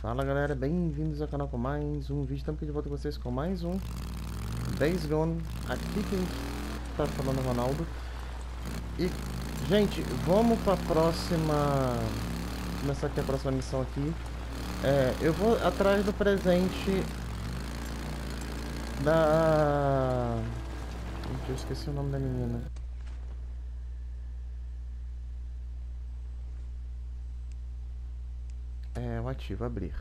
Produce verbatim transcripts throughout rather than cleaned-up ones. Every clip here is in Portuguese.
Fala galera, bem-vindos ao canal com mais um vídeo. Estamos aqui de volta com vocês com mais um Days Gone. Aqui quem tá falando é o Ronaldo. E, gente, vamos pra próxima. Começar aqui a próxima missão aqui. É, eu vou atrás do presente da... Gente, eu esqueci o nome da menina. É, o ativo, abrir.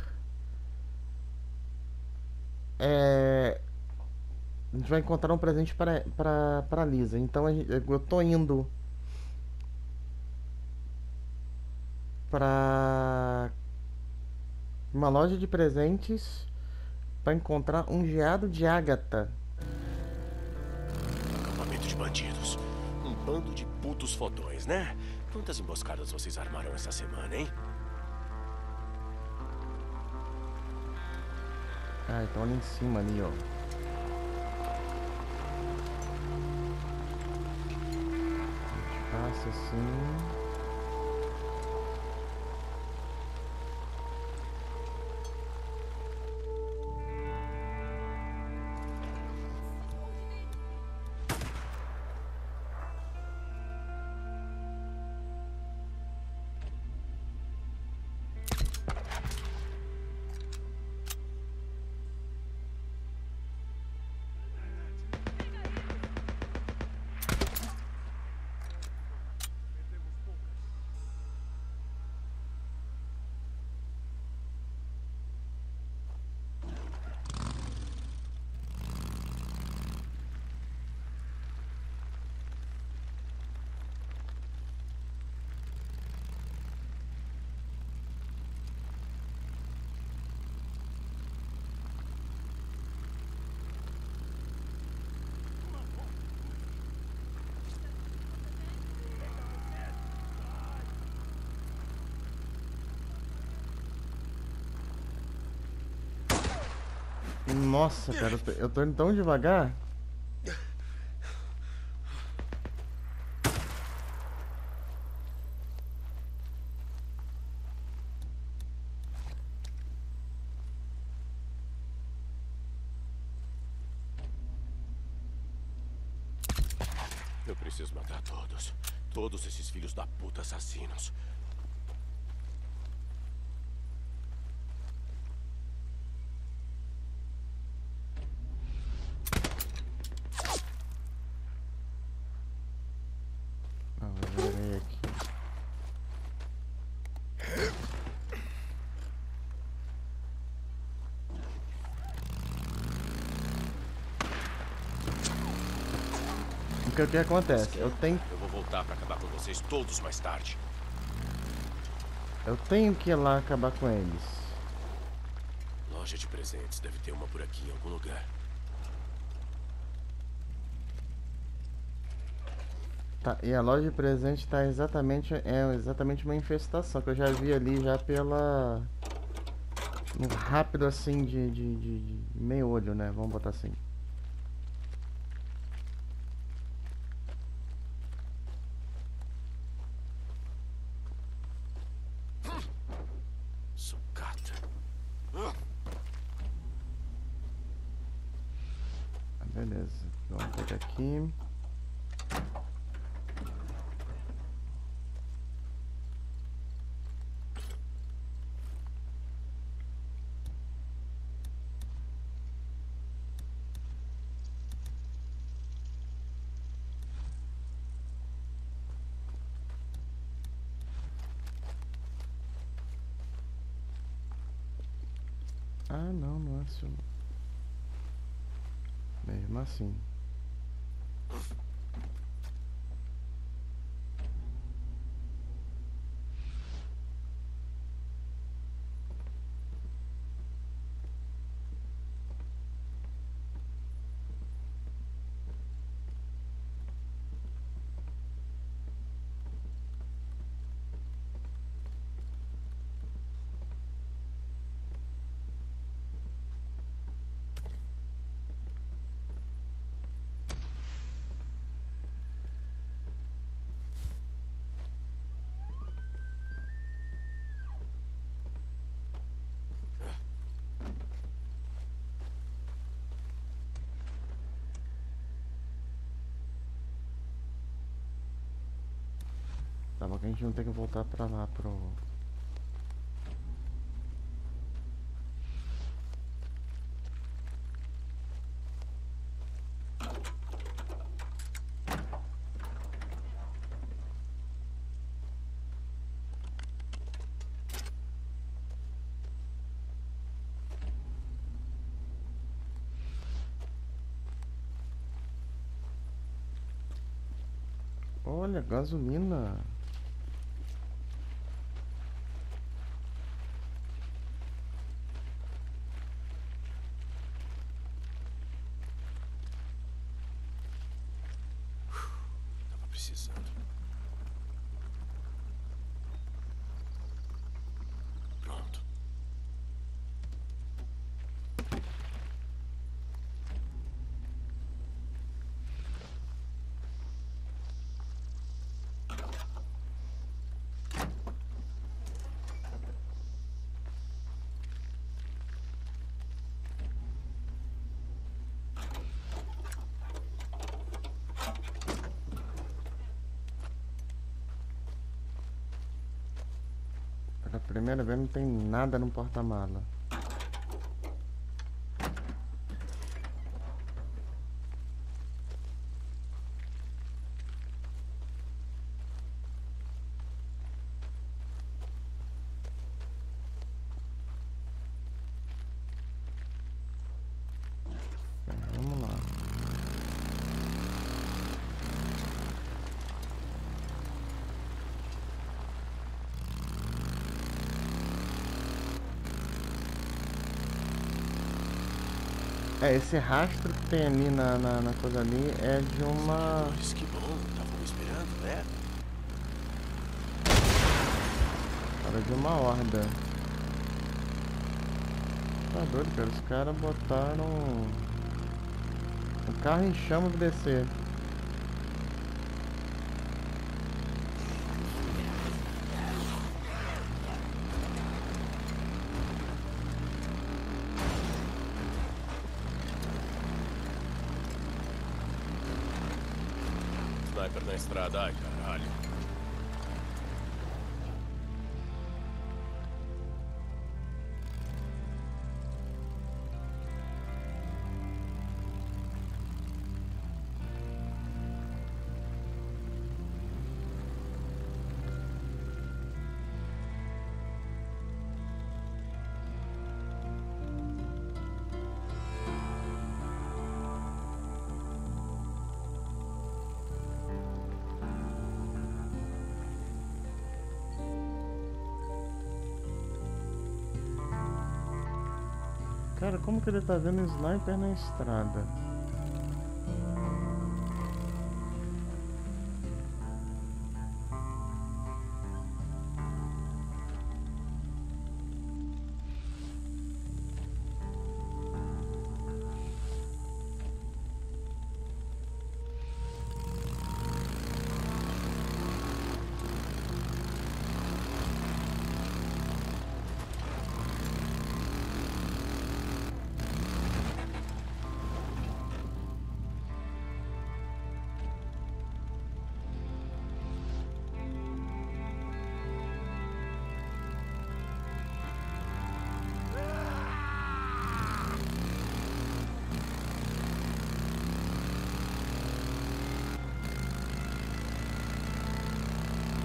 É, a gente vai encontrar um presente para, para, para Lisa. Então a gente, eu tô indo para uma loja de presentes para encontrar um geado de ágata. Acampamento de bandidos. Um bando de putos fodões, né? Quantas emboscadas vocês armaram essa semana, hein? Ah, então ali em cima ali, ó. A gente passa assim. Nossa, cara, eu tô indo tão devagar. Eu preciso matar todos. Todos esses filhos da puta assassinos. O que acontece? Eu tenho. Eu vou voltar para acabar com vocês todos mais tarde. Eu tenho que ir lá acabar com eles. Loja de presentes, deve ter uma por aqui em algum lugar. Tá, e a loja de presentes tá exatamente é exatamente uma infestação que eu já vi ali já pela um rápido assim de, de, de, de meio olho, né? Vamos botar assim. Ah, não, não é assim. Mesmo assim. Logo a gente não tem que voltar pra lá, pro... Olha, gasolina. Tava precisando. Pronto. Pela primeira vez não tem nada no porta-mala. É, esse rastro que tem ali na, na, na coisa ali é de uma... Que bom, tava me esperando, né? Era de uma horda. Tá doido, cara. Os caras botaram o carro em chamas de descer. Na estrada, ai caralho. Cara, como que ele tá vendo sniper na estrada?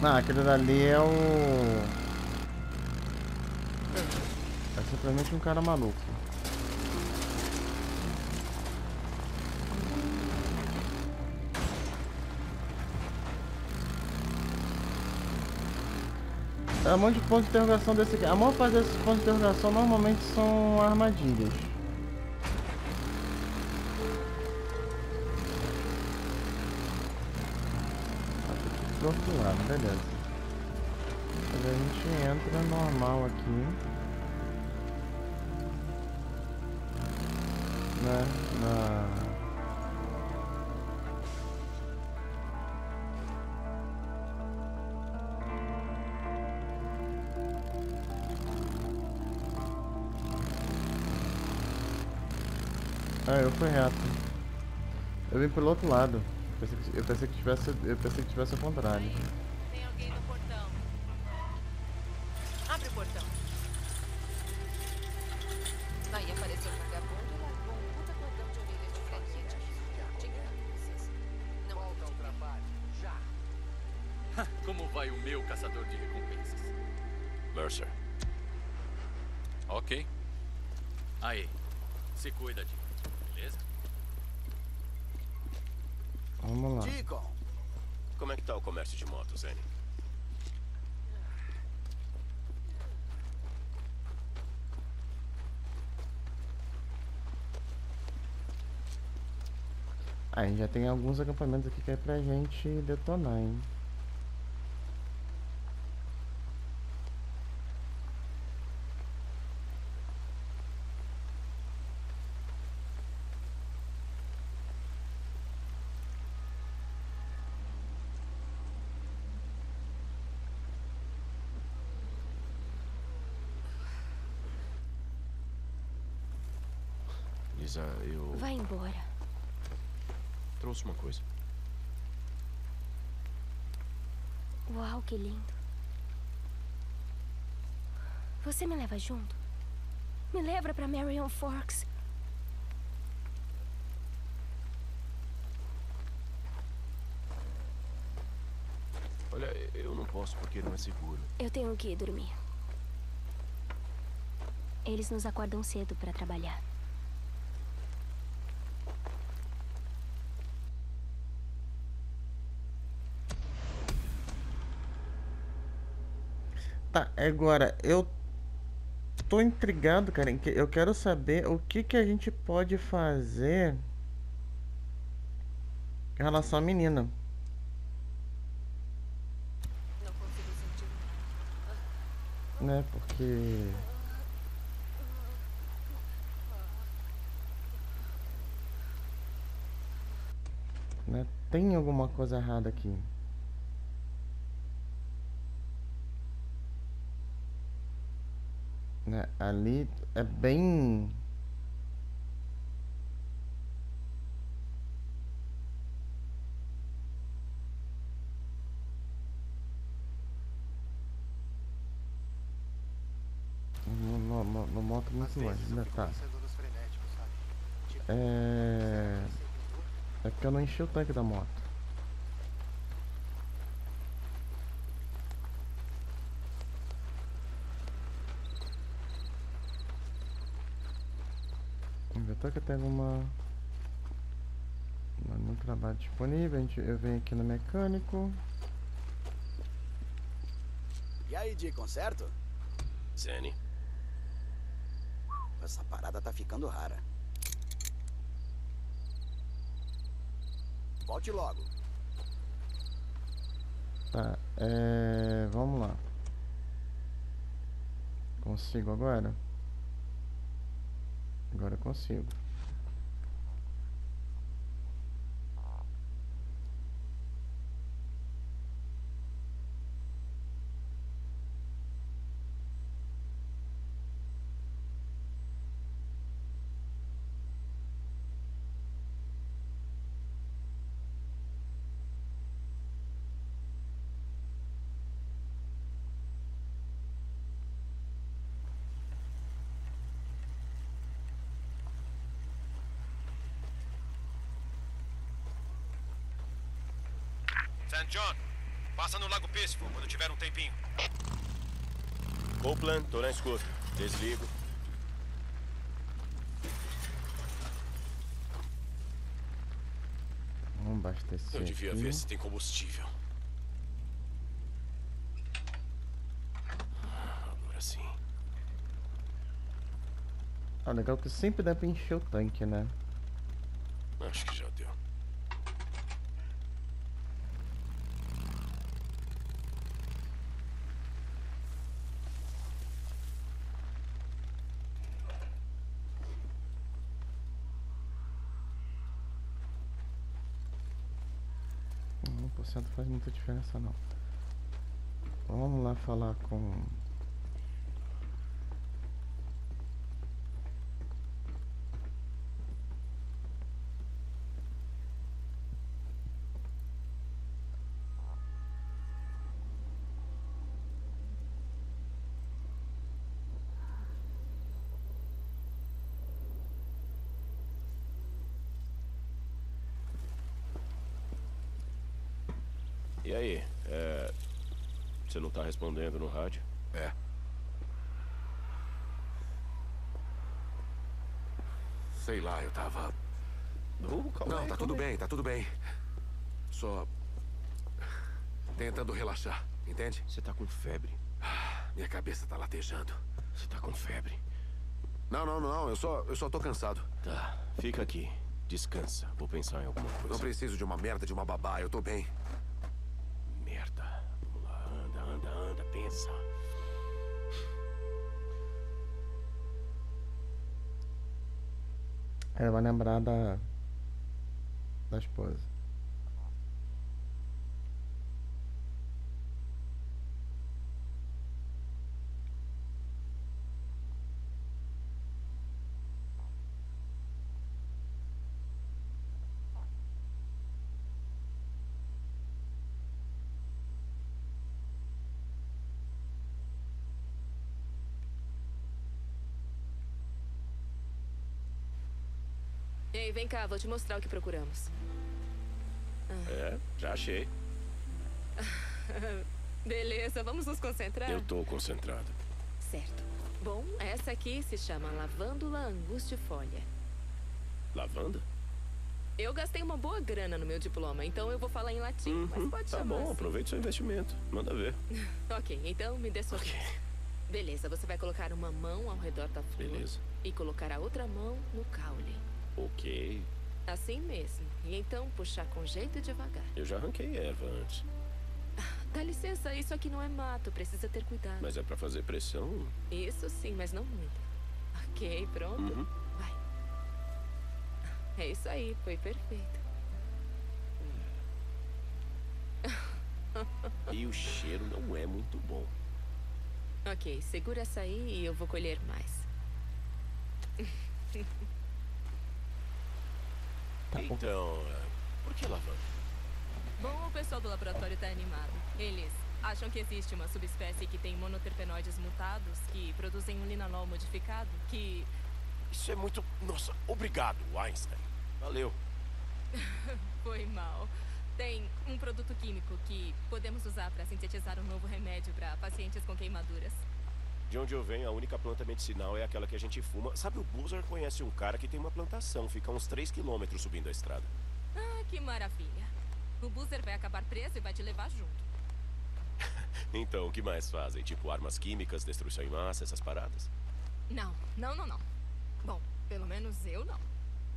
Não, aquele dali é o... É simplesmente um cara maluco. É um monte de ponto de interrogação desse aqui. A maior parte desses pontos de interrogação normalmente são armadilhas. Do outro lado, beleza. Agora a gente entra normal aqui, né? Na... Ah, eu fui reto. Eu vim pelo outro lado. Eu pensei que tivesse, eu pensei que tivesse ao contrário. Tem alguém no portão. vai o meu caçador de recompensas? Mercer. Ok. Aí, se cuida, Dico, beleza? Vamos lá. Dico, como é que tá o comércio de motos, Annie? A gente já tem alguns acampamentos aqui que é pra gente detonar, hein? Lisa, eu... Vai embora. Trouxe uma coisa. Uau, que lindo. Você me leva junto? Me leva pra Marion Forks. Olha, eu não posso porque não é seguro. Eu tenho que ir dormir. Eles nos acordam cedo pra trabalhar. Tá, agora eu tô intrigado, cara, que eu quero saber o que que a gente pode fazer em relação à menina. Não consigo sentir. Né, porque... Né, tem alguma coisa errada aqui. Né? Ali é bem... Não, não, não, não moto muito longe, ainda tá. É... é porque eu não enchi o tanque da moto. Que tem alguma... Não trabalho disponível, a gente... eu venho aqui no mecânico. E aí, de conserto? Zene. Essa parada tá ficando rara. Volte logo. Tá, é... vamos lá. Consigo agora? Agora eu consigo. Saint John, passa no Lago Pêssego quando tiver um tempinho. Copeland, tô na escuta. Desligo. Vamos abastecer. Eu devia aqui ver se tem combustível. Agora sim. Ah, legal que sempre dá pra encher o tanque, né? Acho que já deu. Não faz muita diferença não. Então, vamos lá falar com... E aí, é... Você não tá respondendo no rádio? É. Sei lá, eu tava... Não, calma aí, não, tá tudo bem, tá tudo bem. Só... tentando relaxar, entende? Você tá com febre. Minha cabeça tá latejando. Você tá com febre. Não, não, não, eu só, eu só tô cansado. Tá, fica aqui. Descansa, vou pensar em alguma coisa. Não preciso de uma merda de uma babá, eu tô bem. Merda. Vamos lá, anda, anda, anda, pensa. Ela vai lembrar da... da esposa. Ei, vem cá, vou te mostrar o que procuramos. Ah. É, já achei. Beleza, vamos nos concentrar? Eu tô concentrado. Certo. Bom, essa aqui se chama Lavandula angustifolia. Lavanda? Eu gastei uma boa grana no meu diploma, então eu vou falar em latim, uhum, mas pode tá chamar. Tá bom, assim. Aproveite seu investimento. Manda ver. Ok, então me dê sua okay. Beleza, você vai colocar uma mão ao redor da flor. Beleza. E colocar a outra mão no caule. Ok. Assim mesmo. E então puxar com jeito e devagar. Eu já arranquei erva antes. Dá licença, isso aqui não é mato. Precisa ter cuidado. Mas é pra fazer pressão? Isso sim, mas não muito. Ok, pronto. Uhum. Vai. É isso aí, foi perfeito. E o cheiro não é muito bom. Ok, segura essa aí e eu vou colher mais. Então, por que lavanda? Bom, o pessoal do laboratório tá animado. Eles acham que existe uma subespécie que tem monoterpenoides mutados que produzem um linalol modificado que... Isso é muito... Nossa, obrigado, Einstein. Valeu. Foi mal. Tem um produto químico que podemos usar para sintetizar um novo remédio para pacientes com queimaduras. De onde eu venho, a única planta medicinal é aquela que a gente fuma. Sabe, o Boozer conhece um cara que tem uma plantação. Fica uns três quilômetros subindo a estrada. Ah, que maravilha. O Boozer vai acabar preso e vai te levar junto. Então, o que mais fazem? Tipo armas químicas, destruição em massa, essas paradas? Não, não, não, não. Bom, pelo menos eu não.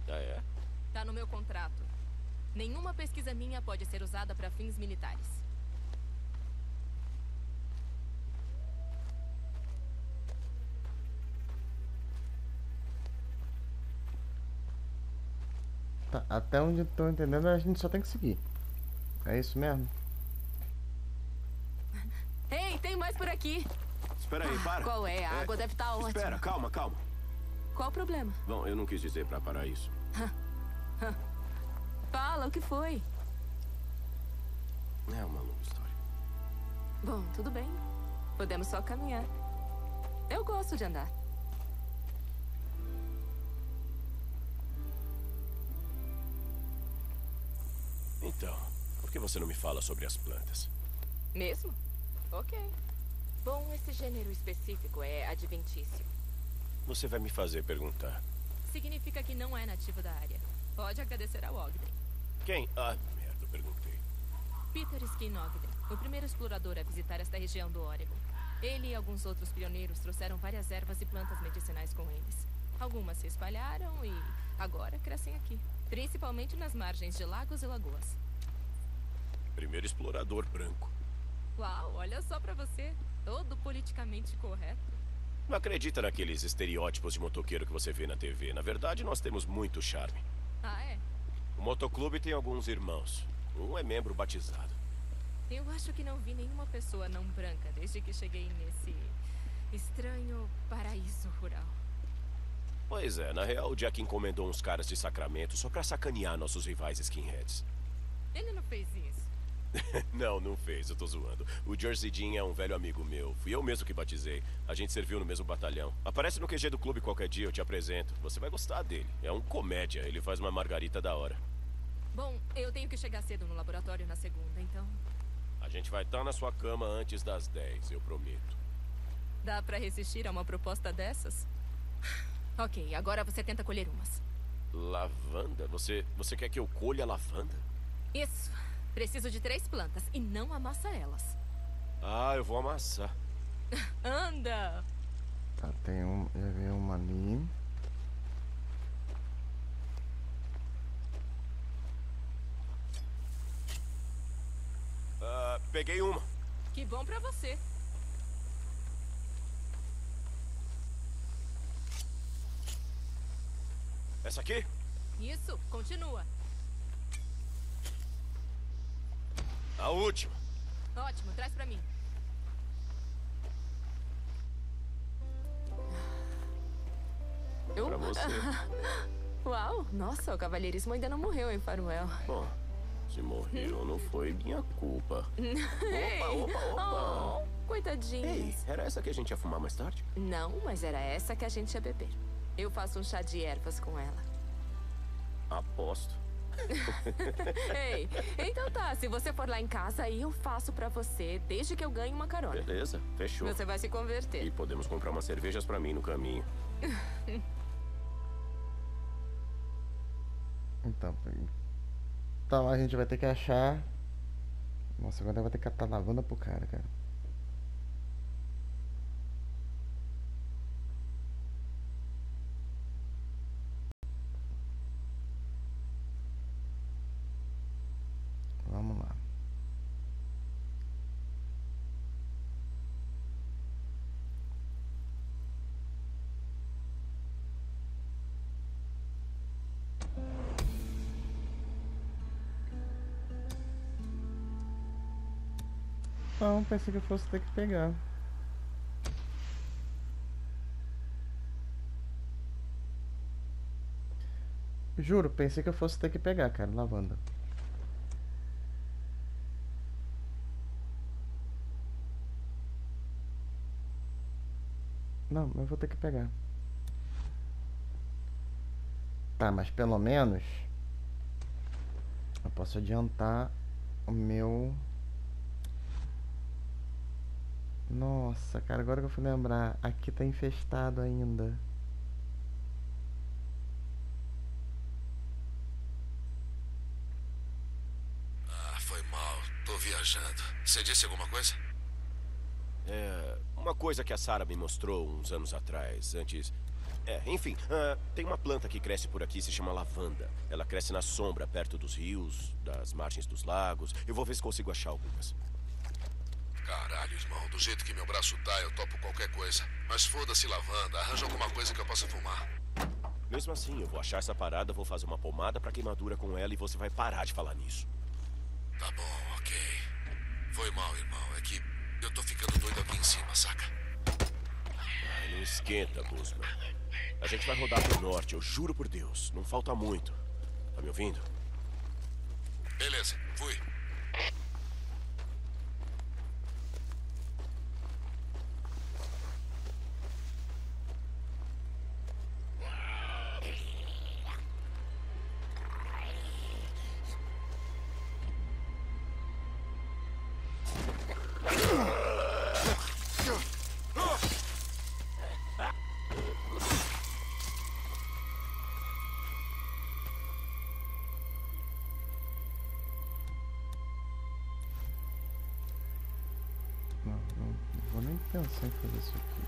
Ah, é? Tá no meu contrato. Nenhuma pesquisa minha pode ser usada para fins militares. Até onde eu tô entendendo, a gente só tem que seguir. É isso mesmo? Ei, tem mais por aqui. Espera aí, para. Ah, qual é? A é. água deve estar tá ótima. Espera, calma, calma. Qual o problema? Bom, eu não quis dizer pra parar isso. Fala, o que foi? É uma longa história. Bom, tudo bem. Podemos só caminhar. Eu gosto de andar. Então, por que você não me fala sobre as plantas? Mesmo? Ok. Bom, esse gênero específico é adventício. Você vai me fazer perguntar. Significa que não é nativo da área. Pode agradecer ao Ogden. Quem? Ah, merda, eu perguntei. Peter Skin Ogden, o primeiro explorador a visitar esta região do Oregon. Ele e alguns outros pioneiros trouxeram várias ervas e plantas medicinais com eles. Algumas se espalharam e agora crescem aqui. Principalmente nas margens de lagos e lagoas. Primeiro explorador branco. Uau, olha só pra você. Todo politicamente correto. Não acredita naqueles estereótipos de motoqueiro que você vê na T V. Na verdade, nós temos muito charme. Ah, é? O motoclube tem alguns irmãos. Um é membro batizado. Eu acho que não vi nenhuma pessoa não branca desde que cheguei nesse estranho paraíso rural. Pois é, na real, o Jack encomendou uns caras de Sacramento só pra sacanear nossos rivais skinheads. Ele não fez isso. Não, não fez, eu tô zoando. O Jersey Jean é um velho amigo meu. Fui eu mesmo que batizei. A gente serviu no mesmo batalhão. Aparece no Q G do clube qualquer dia, eu te apresento. Você vai gostar dele. É um comédia, ele faz uma margarita da hora. Bom, eu tenho que chegar cedo no laboratório na segunda, então... A gente vai estar na sua cama antes das dez, eu prometo. Dá pra resistir a uma proposta dessas? Ok, agora você tenta colher umas. Lavanda? Você, você quer que eu colha lavanda? Isso. Preciso de três plantas e não amassa elas. Ah, eu vou amassar. Anda! Tá, tem um... Eu vi uma ali. Uh, peguei uma. Que bom pra você. Essa aqui? Isso, continua. A última. Ótimo, traz pra mim. Eu? Pra você. Uau, nossa, o cavalheirismo ainda não morreu em Farwell. Bom, se morreram não foi minha culpa. Opa, opa, opa. Oh, coitadinhos. Ei, era essa que a gente ia fumar mais tarde? Não, mas era essa que a gente ia beber. Eu faço um chá de ervas com ela. Aposto. Ei, então tá, se você for lá em casa, aí eu faço pra você, desde que eu ganhe uma carona. Beleza, fechou. Você vai se converter. E podemos comprar umas cervejas pra mim no caminho. Então, então a gente vai ter que achar. Nossa, agora vai ter que catar lavanda pro cara, cara. Vamos lá. Não, pensei que eu fosse ter que pegar. Juro, pensei que eu fosse ter que pegar, cara, lavanda. Não, eu vou ter que pegar. Tá, mas pelo menos eu posso adiantar o meu... Nossa, cara, agora que eu fui lembrar, aqui tá infestado ainda. Ah, foi mal. Tô viajando. Você disse alguma coisa? É, uma coisa que a Sarah me mostrou uns anos atrás, antes... É, enfim, uh, tem uma planta que cresce por aqui, se chama lavanda. Ela cresce na sombra, perto dos rios, das margens dos lagos. Eu vou ver se consigo achar algumas. Caralho, irmão, do jeito que meu braço tá, eu topo qualquer coisa. Mas foda-se lavanda, arranja alguma coisa que eu possa fumar. Mesmo assim, eu vou achar essa parada, vou fazer uma pomada pra queimadura com ela e você vai parar de falar nisso. Tá bom, ok. Foi mal, irmão, é que eu tô ficando doido aqui em cima, saca? Ai, não esquenta, Guzman. A gente vai rodar pro norte, eu juro por Deus, não falta muito. Tá me ouvindo? Beleza, fui. Pensar em fazer isso aqui.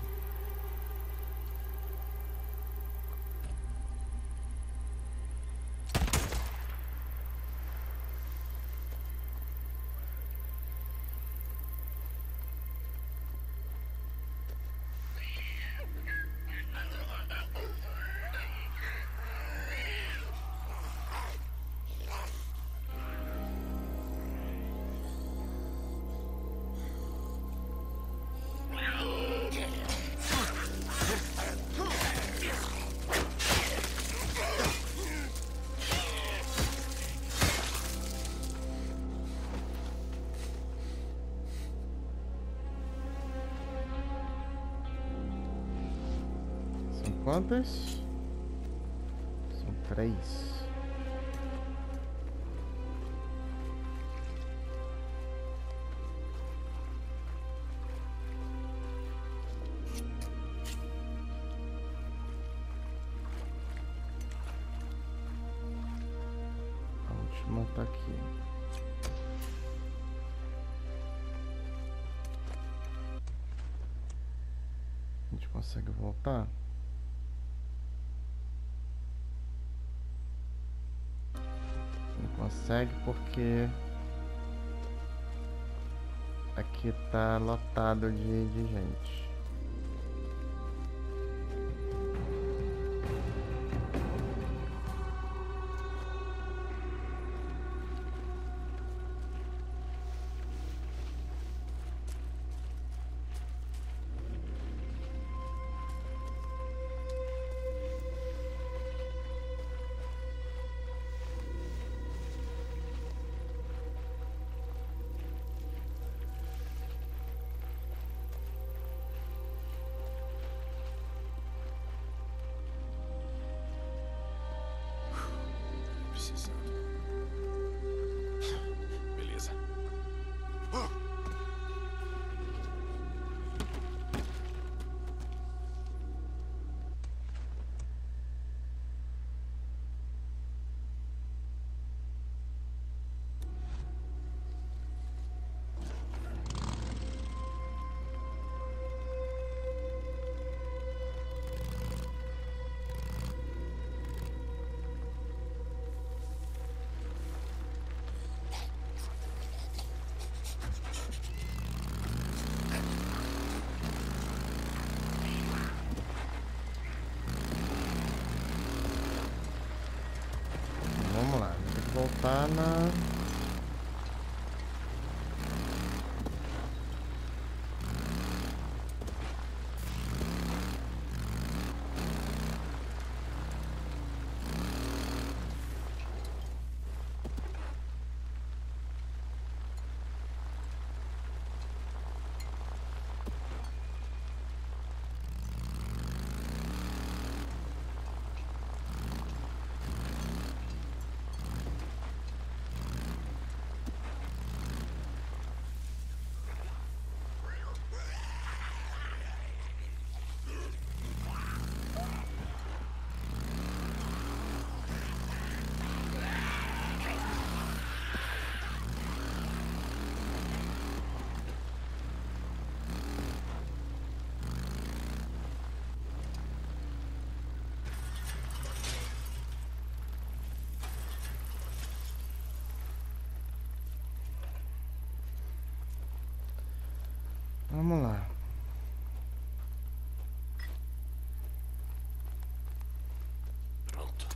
Quantas? São três. tá aqui. A gente consegue voltar? Não consegue porque aqui tá lotado de, de gente. Beleza. Voltar na... Vamos lá. Pronto.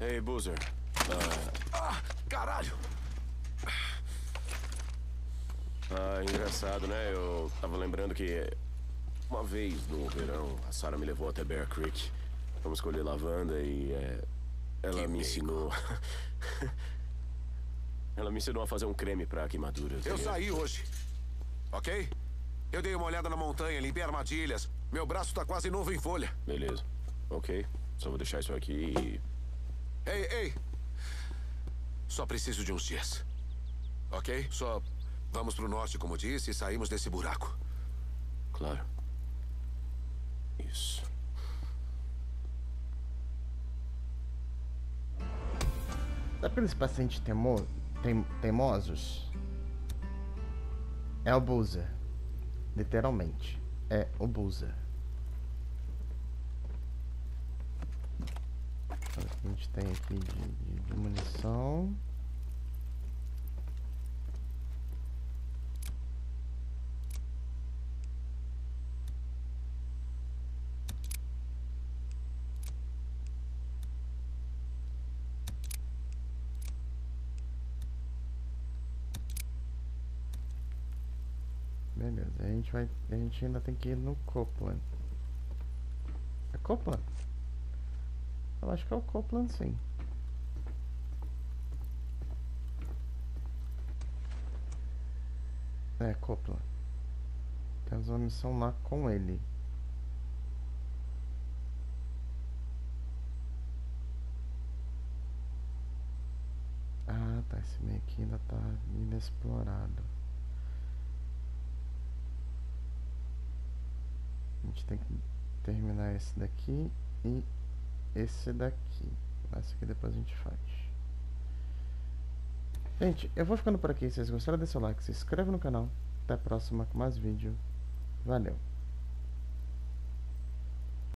Ei, Boozer. Uh... Ah, caralho! Ah, engraçado, né? Eu tava lembrando que uma vez no verão a Sarah me levou até Bear Creek. Vamos colher lavanda e é, ela que me ensinou. Ela me ensinou a fazer um creme pra queimaduras. Eu saí hoje, ok? Eu dei uma olhada na montanha, limpei armadilhas. Meu braço tá quase novo em folha. Beleza, ok. Só vou deixar isso aqui e... Ei, ei! Só preciso de uns dias, ok? Só... Vamos pro norte, como disse, e saímos desse buraco. Claro. Isso. Dá pra eles pacientes temo... tem... teimosos? É o Boozer. Literalmente. É o Boozer. A gente tem aqui de, de, de munição. Beleza, a gente vai, a gente ainda tem que ir no Copeland. É Copeland? Eu acho que é o Copeland, sim. É Copeland. Temos uma missão lá com ele. Ah, tá, esse meio aqui ainda tá inexplorado. A gente tem que terminar esse daqui e esse daqui. Esse aqui depois a gente faz. Gente, eu vou ficando por aqui. Se vocês gostaram, deixa o like, se inscreve no canal. Até a próxima com mais vídeo. Valeu!